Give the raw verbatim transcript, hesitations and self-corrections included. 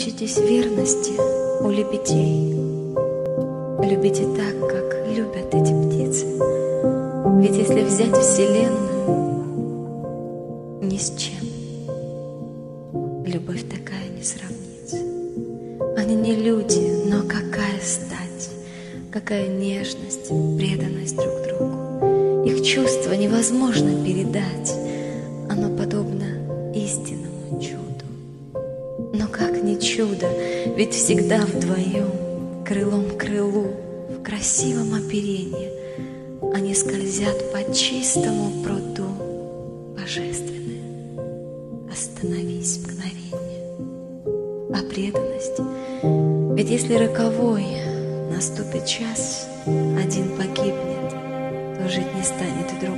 Учитесь верности у лебедей. Любите так, как любят эти птицы. Ведь если взять Вселенную, ни с чем любовь такая не сравнится. Они не люди, но какая стать, какая нежность, преданность друг другу. Их чувства невозможно передать. Оно подобно истинному чуду. Но как не чудо, ведь всегда вдвоем, крылом к крылу, в красивом оперении, они скользят по чистому пруду божественные. Остановись мгновение. А преданность? Ведь если роковой наступит час, один погибнет, то жить не станет и другой.